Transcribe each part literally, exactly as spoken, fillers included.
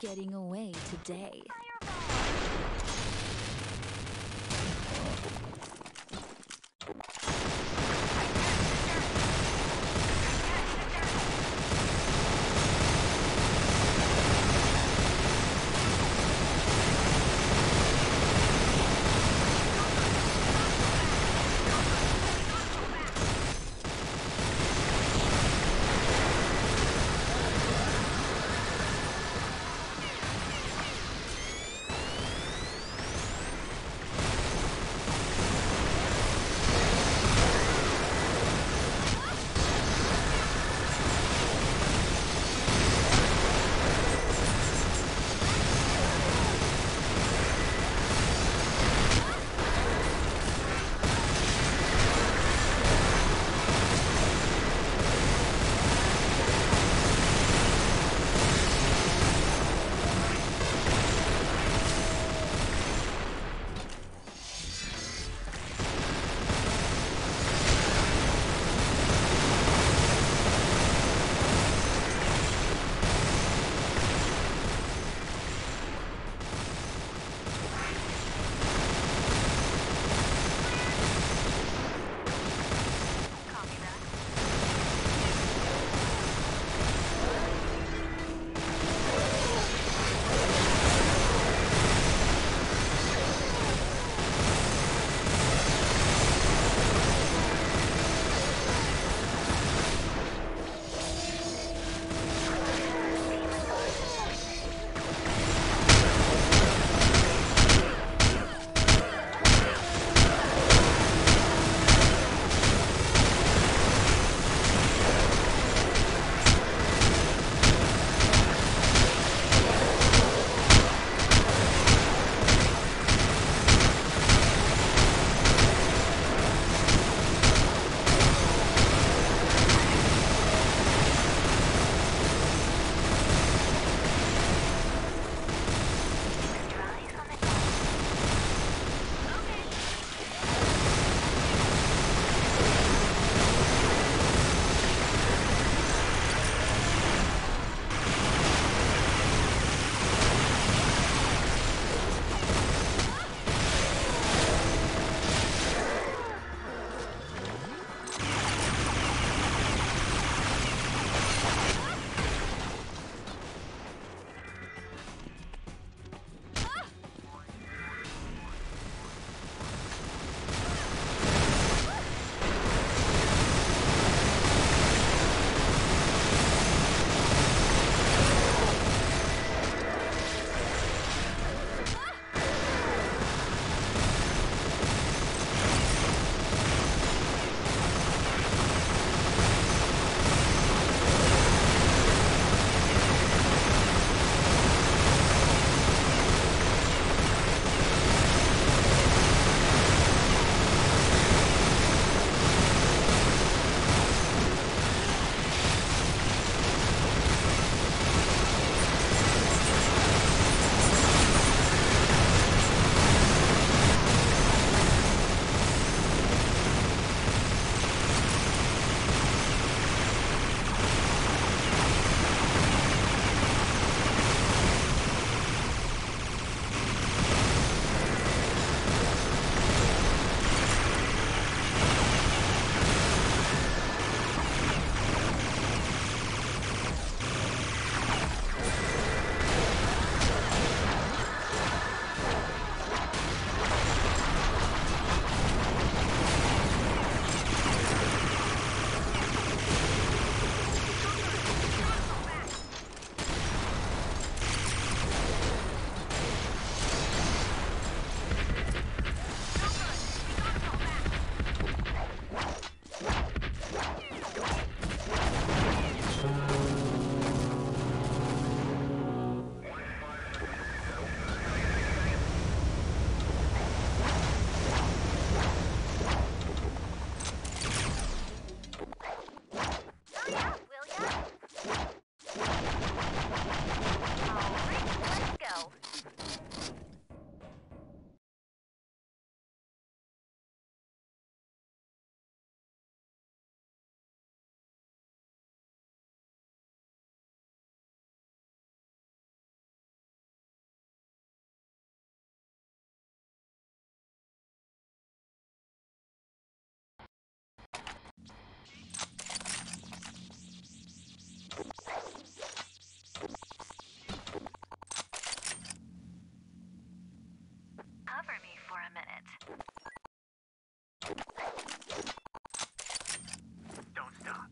getting away today.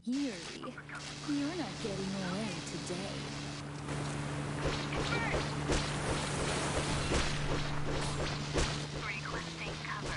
Yuri, you're not getting away today. Requesting cover.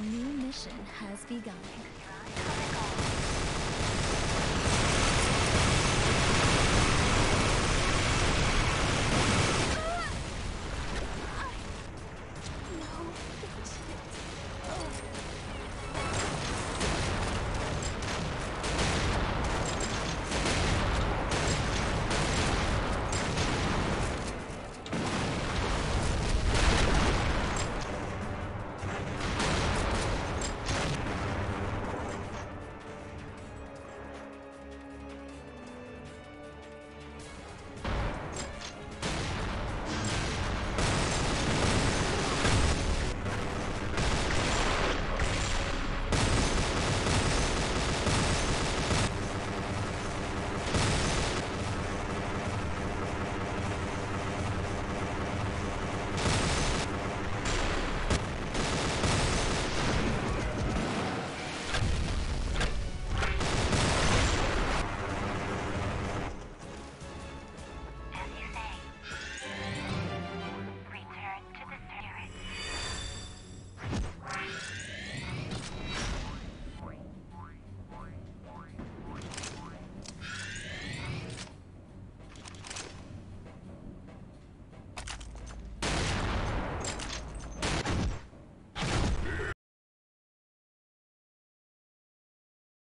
New mission has begun.